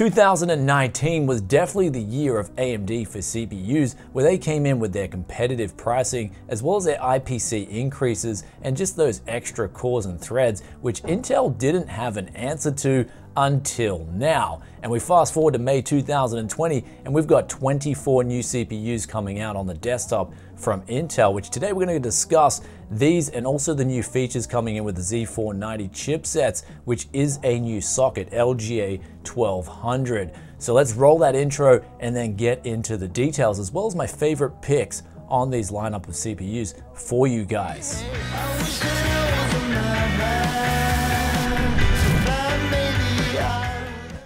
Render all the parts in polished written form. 2019 was definitely the year of AMD for CPUs, where they came in with their competitive pricing as well as their IPC increases and just those extra cores and threads, which Intel didn't have an answer to until now. And we fast forward to May 2020 and we've got 24 new CPUs coming out on the desktop from Intel, which today we're going to discuss these and also the new features coming in with the Z490 chipsets, which is a new socket, LGA 1200. So let's roll that intro and then get into the details as well as my favorite picks on these lineup of CPUs for you guys.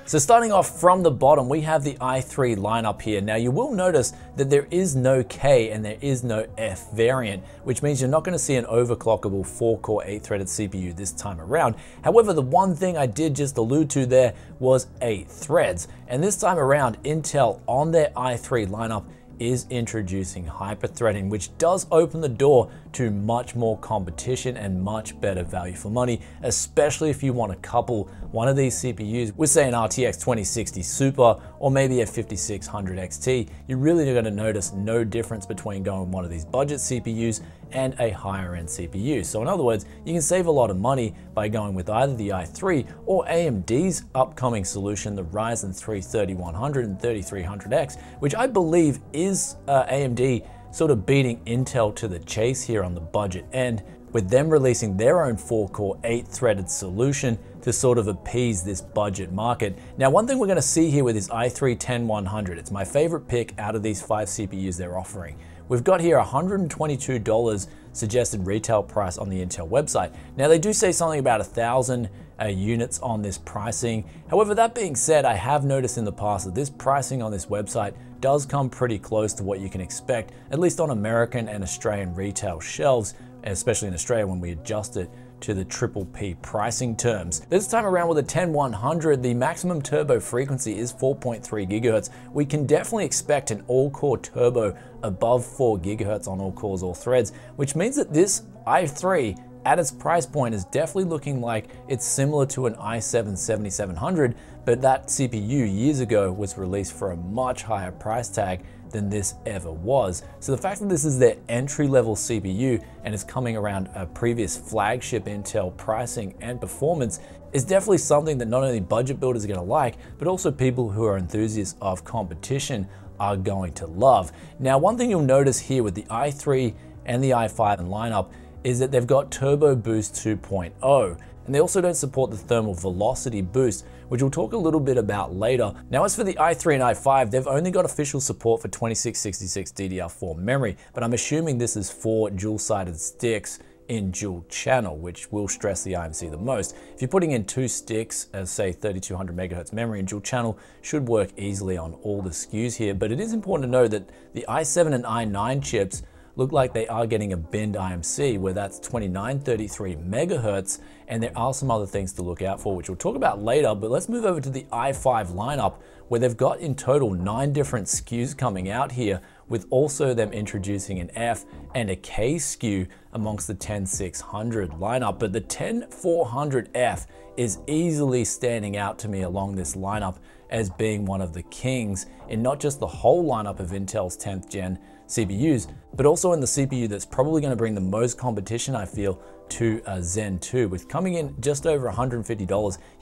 So starting off from the bottom, we have the i3 lineup here. Now you will notice that there is no K and there is no F variant, which means you're not going to see an overclockable 4-core 8-threaded CPU this time around. However, the one thing I did just allude to there was 8 threads. And this time around, Intel on their i3 lineup is introducing hyperthreading, which does open the door to much more competition and much better value for money, especially if you want to couple one of these CPUs with, say, an RTX 2060 Super or maybe a 5600 XT. You're really going to notice no difference between going one of these budget CPUs and a higher end CPU. So in other words, you can save a lot of money by going with either the i3 or AMD's upcoming solution, the Ryzen 3 3100 and 3300X, which I believe is AMD sort of beating Intel to the chase here on the budget end, with them releasing their own 4-core 8-threaded solution to sort of appease this budget market. Now, one thing we're gonna see here with this i3-10100, it's my favorite pick out of these 5 CPUs they're offering. We've got here $122 suggested retail price on the Intel website. Now they do say something about 1,000 units on this pricing. However, that being said, I have noticed in the past that this pricing on this website does come pretty close to what you can expect, at least on American and Australian retail shelves, especially in Australia when we adjust it to the triple P pricing terms. This time around with the 10100, the maximum turbo frequency is 4.3 gigahertz. We can definitely expect an all-core turbo above 4 gigahertz on all cores, all threads, which means that this i3 at its price point is definitely looking like it's similar to an i7-7700, but that CPU years ago was released for a much higher price tag than this ever was. So the fact that this is their entry level CPU and is coming around a previous flagship Intel pricing and performance is definitely something that not only budget builders are gonna like, but also people who are enthusiasts of competition are going to love. Now, one thing you'll notice here with the i3 and the i5 lineup is that they've got Turbo Boost 2.0, and they also don't support the Thermal Velocity Boost, which we'll talk a little bit about later. Now, as for the i3 and i5, they've only got official support for 2666 DDR4 memory, but I'm assuming this is for dual-sided sticks in dual channel, which will stress the IMC the most. If you're putting in 2 sticks as, say, 3200 megahertz memory in dual channel, should work easily on all the SKUs here, but it is important to know that the i7 and i9 chips look like they are getting a binned IMC, where that's 2933 megahertz, and there are some other things to look out for, which we'll talk about later, but let's move over to the i5 lineup, where they've got in total 9 different SKUs coming out here, with also them introducing an F and a K SKU amongst the 10600 lineup. But the 10400F is easily standing out to me along this lineup as being one of the kings in not just the whole lineup of Intel's 10th gen CPUs, but also in the CPU that's probably going to bring the most competition, I feel, to a Zen 2. With coming in just over $150,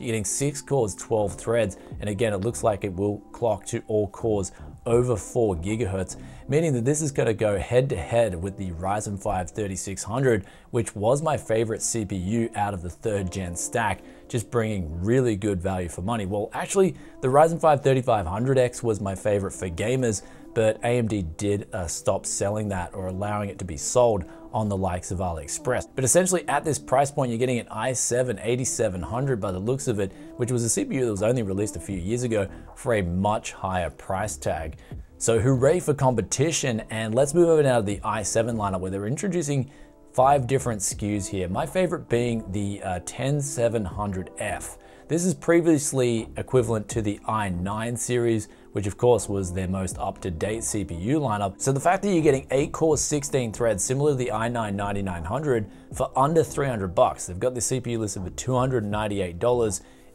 you're getting 6 cores, 12 threads, and again, it looks like it will clock to all cores over 4 gigahertz, meaning that this is going to go head-to-head with the Ryzen 5 3600, which was my favorite CPU out of the 3rd gen stack, just bringing really good value for money. Well, actually, the Ryzen 5 3500X was my favorite for gamers, but AMD did stop selling that or allowing it to be sold on the likes of AliExpress. But essentially at this price point, you're getting an i7-8700 by the looks of it, which was a CPU that was only released a few years ago for a much higher price tag. So hooray for competition. And let's move over now to the i7 lineup, where they're introducing 5 different SKUs here. My favorite being the 10700F. This is previously equivalent to the i9 series, which of course was their most up-to-date CPU lineup. So the fact that you're getting 8 cores, 16 threads, similar to the i9-9900 for under $300, they've got the CPU listed for $298,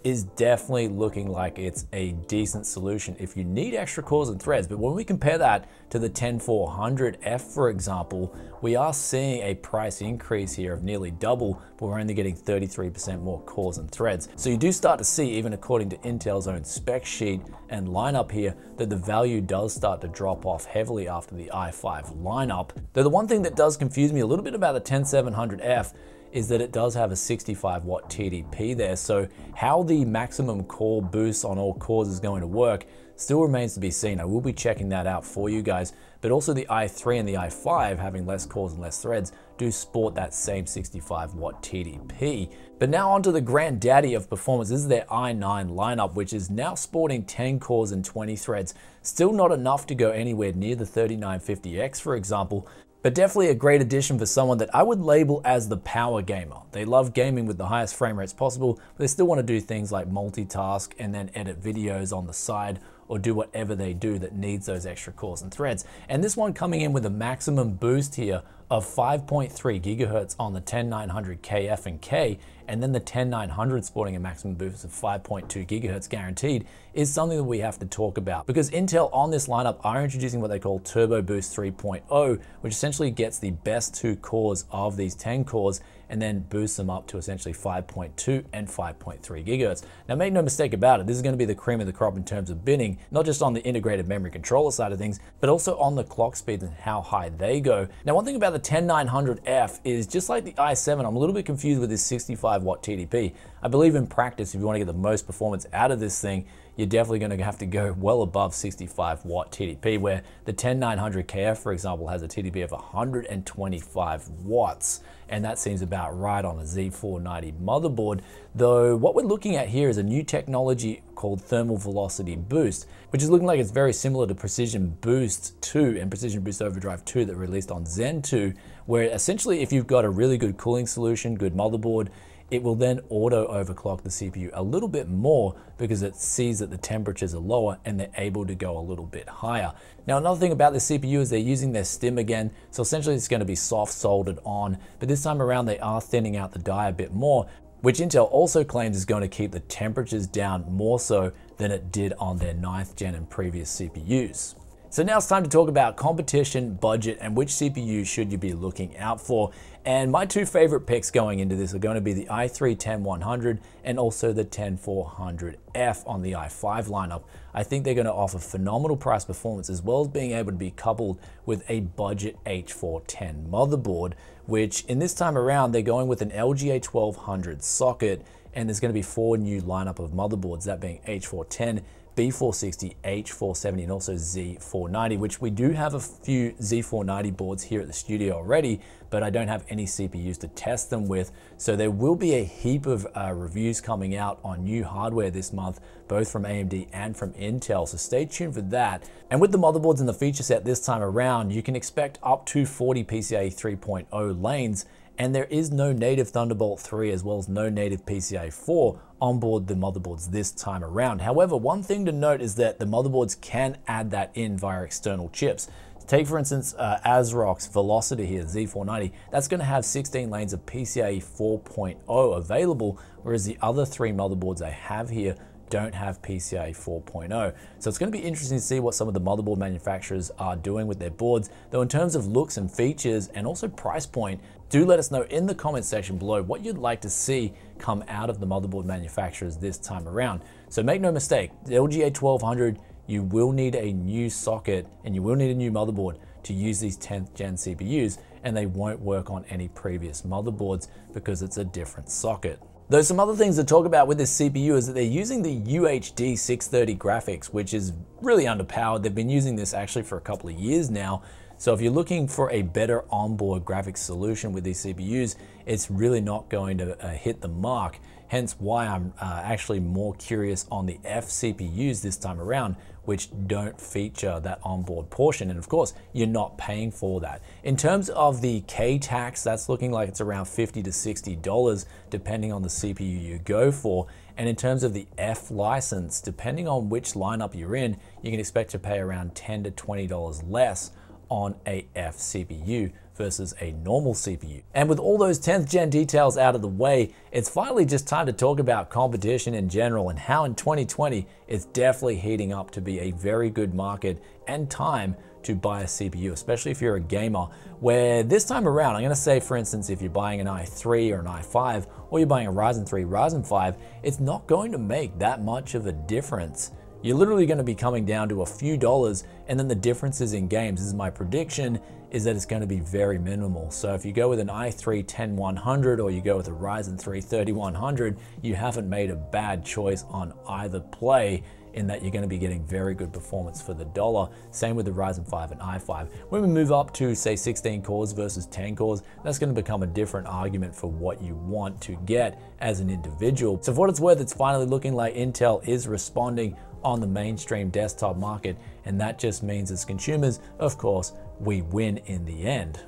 is definitely looking like it's a decent solution if you need extra cores and threads. But when we compare that to the 10400F, for example, we are seeing a price increase here of nearly double, but we're only getting 33% more cores and threads. So you do start to see, even according to Intel's own spec sheet and lineup here, that the value does start to drop off heavily after the i5 lineup. Though the one thing that does confuse me a little bit about the 10700F is that it does have a 65-watt TDP there. So how the maximum core boost on all cores is going to work still remains to be seen. I will be checking that out for you guys. But also the i3 and the i5, having less cores and less threads, do sport that same 65-watt TDP. But now onto the granddaddy of performance. This is their i9 lineup, which is now sporting 10 cores and 20 threads. Still not enough to go anywhere near the 3950X, for example, but definitely a great addition for someone that I would label as the power gamer. They love gaming with the highest frame rates possible, but they still want to do things like multitask and then edit videos on the side, or do whatever they do that needs those extra cores and threads. And this one coming in with a maximum boost here of 5.3 gigahertz on the 10900KF and K, and then the 10900 sporting a maximum boost of 5.2 gigahertz guaranteed, is something that we have to talk about, because Intel on this lineup are introducing what they call Turbo Boost 2.0, which essentially gets the best two cores of these 10 cores and then boost them up to essentially 5.2 and 5.3 gigahertz. Now, make no mistake about it, this is going to be the cream of the crop in terms of binning, not just on the integrated memory controller side of things, but also on the clock speeds and how high they go. Now, one thing about the 10900F is, just like the i7, I'm a little bit confused with this 65-watt TDP. I believe in practice, if you want to get the most performance out of this thing, you're definitely going to have to go well above 65-watt TDP, where the 10900KF, for example, has a TDP of 125 watts, and that seems about right on a Z490 motherboard. Though what we're looking at here is a new technology called Thermal Velocity Boost, which is looking like it's very similar to Precision Boost 2 and Precision Boost Overdrive 2 that released on Zen 2, where essentially if you've got a really good cooling solution, good motherboard, it will then auto overclock the CPU a little bit more because it sees that the temperatures are lower and they're able to go a little bit higher. Now, another thing about the CPU is they're using their stim again. So essentially it's going to be soft soldered on, but this time around they are thinning out the die a bit more, which Intel also claims is going to keep the temperatures down more so than it did on their 9th gen and previous CPUs. So now it's time to talk about competition, budget, and which CPU should you be looking out for. And my two favorite picks going into this are going to be the i3-10100 and also the 10400F on the i5 lineup. I think they're going to offer phenomenal price performance, as well as being able to be coupled with a budget H410 motherboard, which in this time around, they're going with an LGA 1200 socket, and there's going to be four new lineup of motherboards, that being H410, B460, H470, and also Z490, which we do have a few Z490 boards here at the studio already, but I don't have any CPUs to test them with. So there will be a heap of reviews coming out on new hardware this month, both from AMD and from Intel. So stay tuned for that. And with the motherboards in the feature set this time around, you can expect up to 40 PCIe 3.0 lanes, and there is no native Thunderbolt 3 as well as no native PCIe 4 on board the motherboards this time around. However, one thing to note is that the motherboards can add that in via external chips. Take, for instance, ASRock's Velocity here, Z490, that's going to have 16 lanes of PCIe 4.0 available, whereas the other three motherboards I have here don't have PCIe 4.0. So it's going to be interesting to see what some of the motherboard manufacturers are doing with their boards. Though in terms of looks and features and also price point, do let us know in the comments section below what you'd like to see come out of the motherboard manufacturers this time around. So make no mistake, the LGA 1200, you will need a new socket and you will need a new motherboard to use these 10th gen CPUs, and they won't work on any previous motherboards because it's a different socket. Though some other things to talk about with this CPU is that they're using the UHD 630 graphics, which is really underpowered. They've been using this actually for a couple of years now. So if you're looking for a better onboard graphics solution with these CPUs, it's really not going to hit the mark. Hence why I'm actually more curious on the F CPUs this time around, which don't feature that onboard portion. And of course, you're not paying for that. In terms of the K tax, that's looking like it's around $50 to $60, depending on the CPU you go for. And in terms of the F license, depending on which lineup you're in, you can expect to pay around $10 to $20 less on a F CPU versus a normal CPU. And with all those 10th gen details out of the way, it's finally just time to talk about competition in general and how in 2020, it's definitely heating up to be a very good market and time to buy a CPU, especially if you're a gamer, where this time around, I'm gonna say, for instance, if you're buying an i3 or an i5, or you're buying a Ryzen 3, Ryzen 5, it's not going to make that much of a difference. You're literally gonna be coming down to a few dollars, and then the differences in games, this is my prediction, is that it's gonna be very minimal. So if you go with an i3-10100 or you go with a Ryzen 3 3100, you haven't made a bad choice on either play, in that you're gonna be getting very good performance for the dollar. Same with the Ryzen 5 and i5. When we move up to say 16 cores versus 10 cores, that's gonna become a different argument for what you want to get as an individual. So for what it's worth, it's finally looking like Intel is responding on the mainstream desktop market, and that just means as consumers, of course, we win in the end.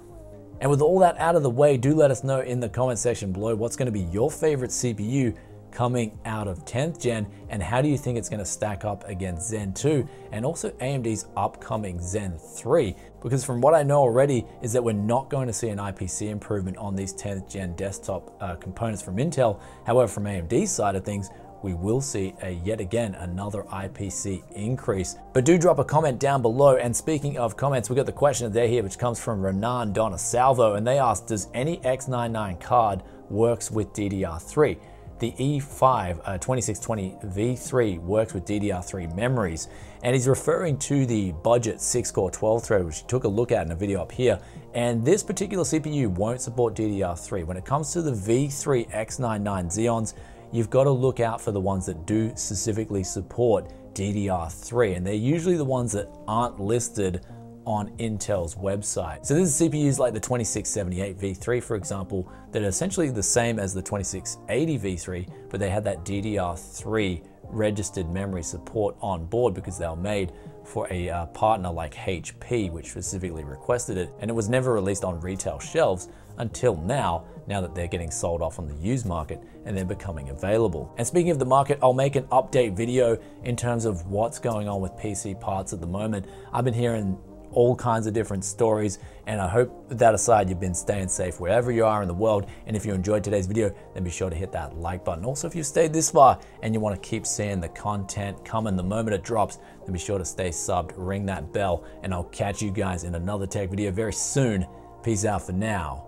And with all that out of the way, do let us know in the comment section below what's going to be your favorite CPU coming out of 10th gen, and how do you think it's going to stack up against Zen 2 and also AMD's upcoming Zen 3? Because from what I know already is that we're not going to see an IPC improvement on these 10th gen desktop components from Intel. However, from AMD's side of things, we will see yet again another IPC increase. But do drop a comment down below. And speaking of comments, we got the question of the day here, which comes from Renan Donasalvo, and they asked, does any X99 card works with DDR3? The E5 2620V3 works with DDR3 memories. And he's referring to the budget 6-core 12-thread, which he took a look at in a video up here. And this particular CPU won't support DDR3. When it comes to the V3 X99 Xeons, you've got to look out for the ones that do specifically support DDR3, and they're usually the ones that aren't listed on Intel's website. So this is CPUs like the 2678 V3, for example, that are essentially the same as the 2680 V3, but they had that DDR3 registered memory support on board because they were made for a partner like HP, which specifically requested it, and it was never released on retail shelves until now that they're getting sold off on the used market and they're becoming available. And speaking of the market, I'll make an update video in terms of what's going on with PC parts at the moment. I've been hearing all kinds of different stories, and I hope that aside, you've been staying safe wherever you are in the world. And if you enjoyed today's video, then be sure to hit that like button. Also, if you've stayed this far and you want to keep seeing the content coming the moment it drops, then be sure to stay subbed, ring that bell, and I'll catch you guys in another tech video very soon. Peace out for now.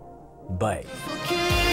Bye.